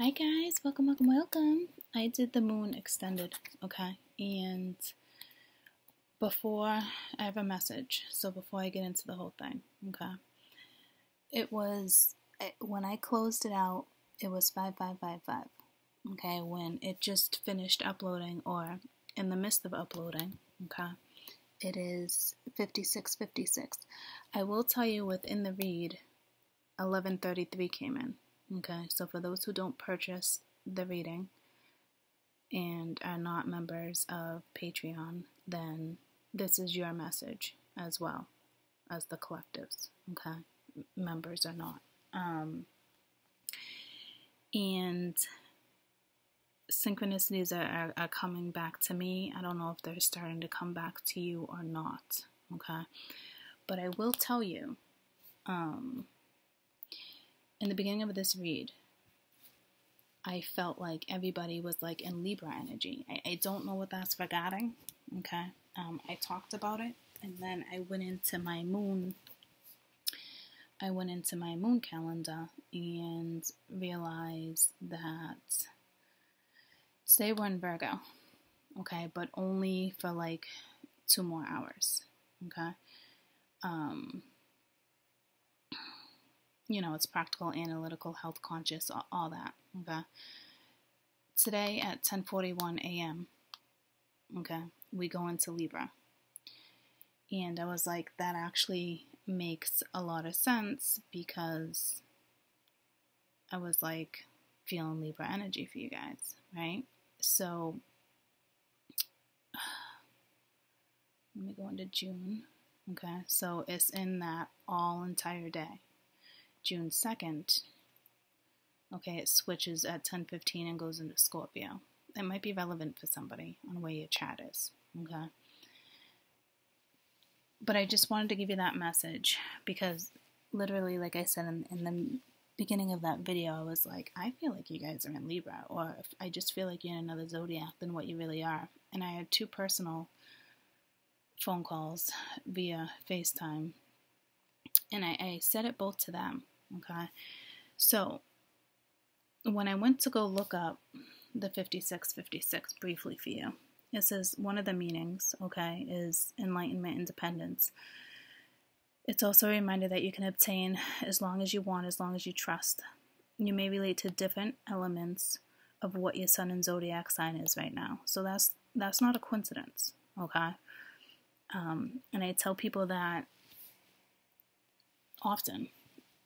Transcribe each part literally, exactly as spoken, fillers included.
Hi guys, welcome, welcome, welcome. I did the moon extended, okay? And before, I have a message, so before I get into the whole thing, okay? It was, it, when I closed it out, it was five five five five, okay? When it just finished uploading, or in the midst of uploading, okay? It is fifty-six fifty-six. I will tell you within the read, eleven thirty-three came in. Okay, so for those who don't purchase the reading and are not members of Patreon, then this is your message as well as the collectives, okay? Members or not. Um, and synchronicities are, are, are coming back to me. I don't know if they're starting to come back to you or not, okay? But I will tell you, um... in the beginning of this read, I felt like everybody was like in Libra energy. I, I don't know what that's regarding, okay? Um, I talked about it, and then I went into my moon, I went into my moon calendar and realized that today we're in Virgo, okay? But only for like two more hours, okay? Um... You know, it's practical, analytical, health conscious, all, all that, okay? Today at ten forty-one a m, okay, we go into Libra. And I was like, that actually makes a lot of sense because I was like feeling Libra energy for you guys, right? So, let me go into June, okay? So it's in that all entire day. June second, okay, it switches at ten fifteen and goes into Scorpio. It might be relevant for somebody on where your chat is, okay? But I just wanted to give you that message because literally, like I said in, in the beginning of that video, I was like, I feel like you guys are in Libra, or if I just feel like you're in another zodiac than what you really are. And I had two personal phone calls via FaceTime, and I, I said it both to them. Okay, so when I went to go look up the fifty-six fifty-six briefly for you, it says one of the meanings, okay, is enlightenment, independence. It's also a reminder that you can obtain as long as you want, as long as you trust. You may relate to different elements of what your sun and zodiac sign is right now. So that's that's not a coincidence, okay? Um, and I tell people that often,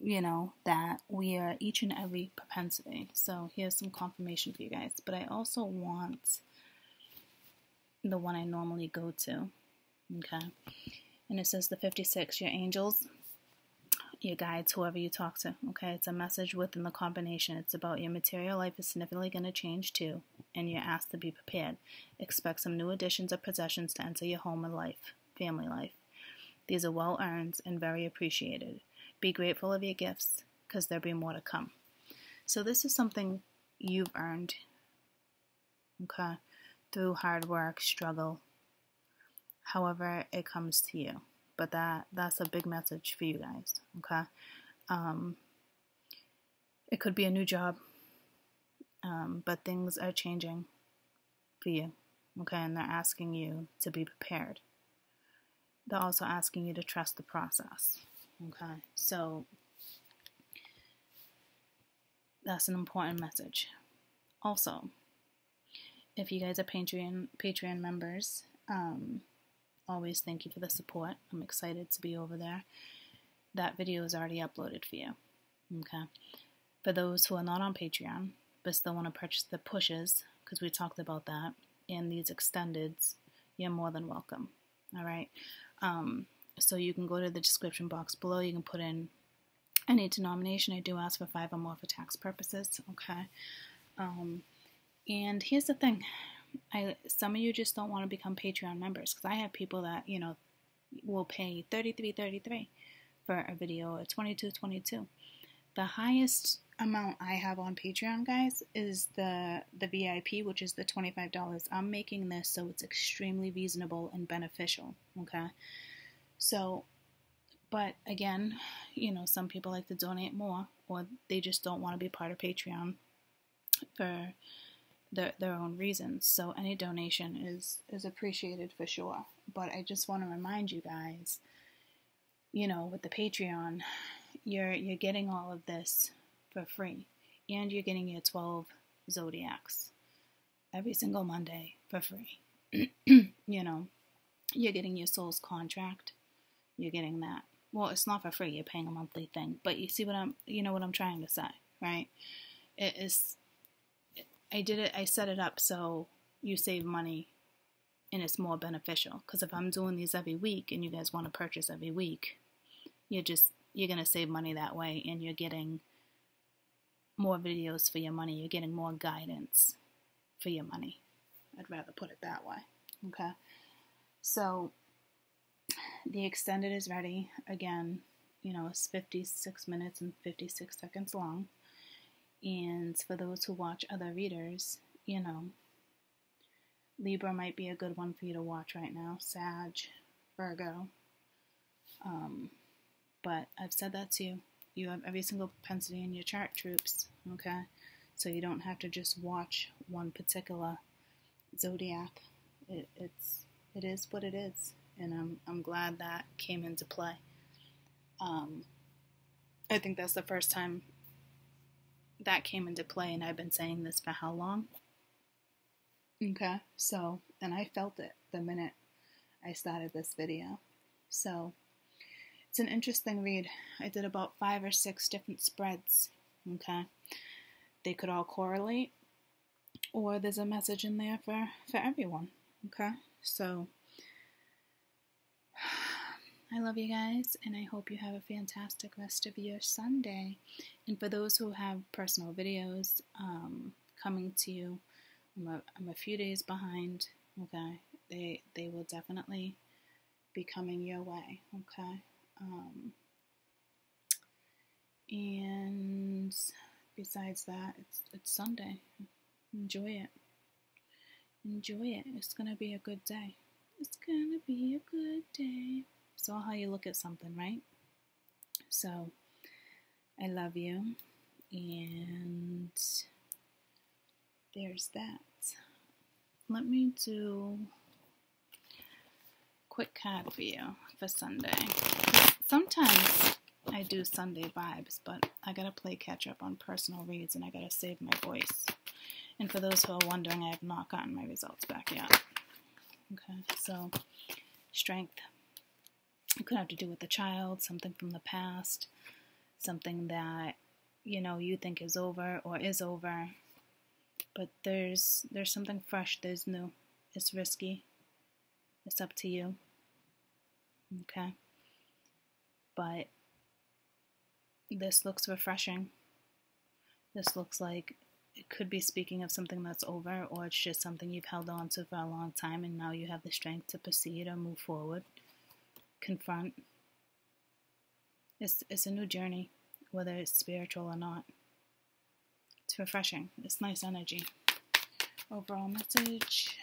you know, that we are each and every propensity. So here's some confirmation for you guys. But I also want the one I normally go to, okay? And it says the fifty-six, your angels, your guides, whoever you talk to, okay? It's a message within the combination. It's about your material life is significantly going to change too, and you're asked to be prepared. Expect some new additions or possessions to enter your home and life, family life. These are well-earned and very appreciated. Be grateful of your gifts, because there'll be more to come. So this is something you've earned, okay, through hard work, struggle, however it comes to you. But that that's a big message for you guys, okay? Um, it could be a new job, um, but things are changing for you, okay? And they're asking you to be prepared. They're also asking you to trust the process, okay? So that's an important message. Also, if you guys are Patreon Patreon members, um, always thank you for the support. I'm excited to be over there. That video is already uploaded for you, okay? For those who are not on Patreon but still want to purchase the pushes, because we talked about that, and these extendeds, you're more than welcome, all right? Um, so you can go to the description box below. You can put in any denomination. I do ask for five or more for tax purposes, okay? Um, and here's the thing. I, some of you just don't want to become Patreon members, because I have people that, you know, will pay thirty-three dollars and thirty-three cents for a video, or twenty-two dollars and twenty-two cents. The highest amount I have on Patreon, guys, is the, the V I P, which is the twenty-five dollars. I'm making this so it's extremely reasonable and beneficial, okay? So, but again, you know, some people like to donate more, or they just don't want to be part of Patreon for their, their own reasons. So any donation is, is appreciated for sure. But I just want to remind you guys, you know, with the Patreon, you're you're getting all of this for free. And you're getting your twelve zodiacs every single Monday for free. You know, you're getting your soul's contract. You're getting that. Well, it's not for free. You're paying a monthly thing. But you see what I'm, you know what I'm trying to say, right? It is, I did it, I set it up so you save money and it's more beneficial. Because if I'm doing these every week and you guys want to purchase every week, you're just, you're going to save money that way, and you're getting more videos for your money. You're getting more guidance for your money. I'd rather put it that way. Okay. So the extended is ready. Again, you know, it's fifty-six minutes and fifty-six seconds long. And for those who watch other readers, you know, Libra might be a good one for you to watch right now. Sag, Virgo. Um, but I've said that to you. You have every single propensity in your chart, troops, okay? So you don't have to just watch one particular zodiac. It, it's, it is what it is, and I'm, I'm glad that came into play. Um, I think that's the first time that came into play, and I've been saying this for how long? Okay, so, and I felt it the minute I started this video, so... It's an interesting read. I did about five or six different spreads, okay? They could all correlate, or there's a message in there for, for everyone, okay? So, I love you guys, and I hope you have a fantastic rest of your Sunday. And for those who have personal videos um, coming to you, I'm a, I'm a few days behind, okay? They, they will definitely be coming your way, okay? Um, and besides that, it's, it's Sunday. Enjoy it. Enjoy it. It's going to be a good day. It's going to be a good day. It's all how you look at something, right? So, I love you. And there's that. Let me do a quick card for you for Sunday. Sometimes I do Sunday vibes, but I gotta play catch up on personal reads, and I gotta save my voice. And for those who are wondering, I have not gotten my results back yet. Okay, so strength. It could have to do with the child, something from the past, something that, you know, you think is over or is over. But there's there's something fresh, there's new. It's risky. It's up to you. Okay. But this looks refreshing. This looks like it could be speaking of something that's over, or it's just something you've held on to for a long time, and now you have the strength to proceed or move forward, confront. It's, it's a new journey, whether it's spiritual or not. It's refreshing. It's nice energy. Overall message...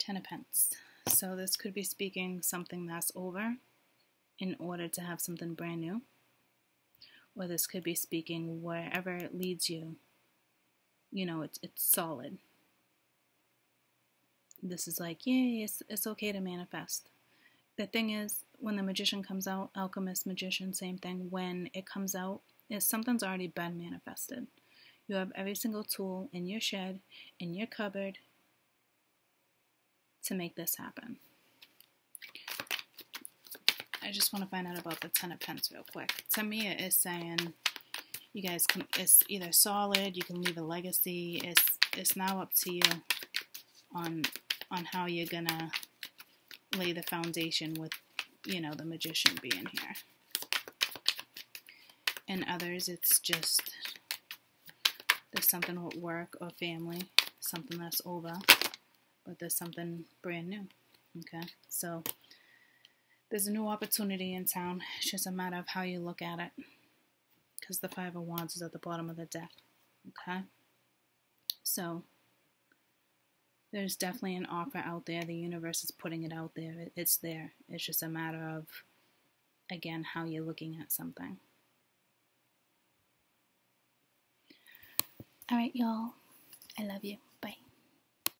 Ten of Pentacles. So this could be speaking something that's over in order to have something brand new. Or this could be speaking wherever it leads you, you know, it's, it's solid. This is like, yay, it's, it's okay to manifest. The thing is, when the magician comes out, alchemist, magician, same thing, when it comes out, it's, something's already been manifested. You have every single tool in your shed, in your cupboard, to make this happen. I just want to find out about the Ten of Pentacles real quick. To me, it is saying you guys can, it's either solid, you can leave a legacy, it's it's now up to you on on how you're gonna lay the foundation with, you know, the magician being here. And others, it's just there's something with work or family, something that's over. But there's something brand new, okay? So there's a new opportunity in town. It's just a matter of how you look at it, because the Five of Wands is at the bottom of the deck, okay? So there's definitely an offer out there. The universe is putting it out there. It's there. It's just a matter of, again, how you're looking at something. All right, y'all. I love you.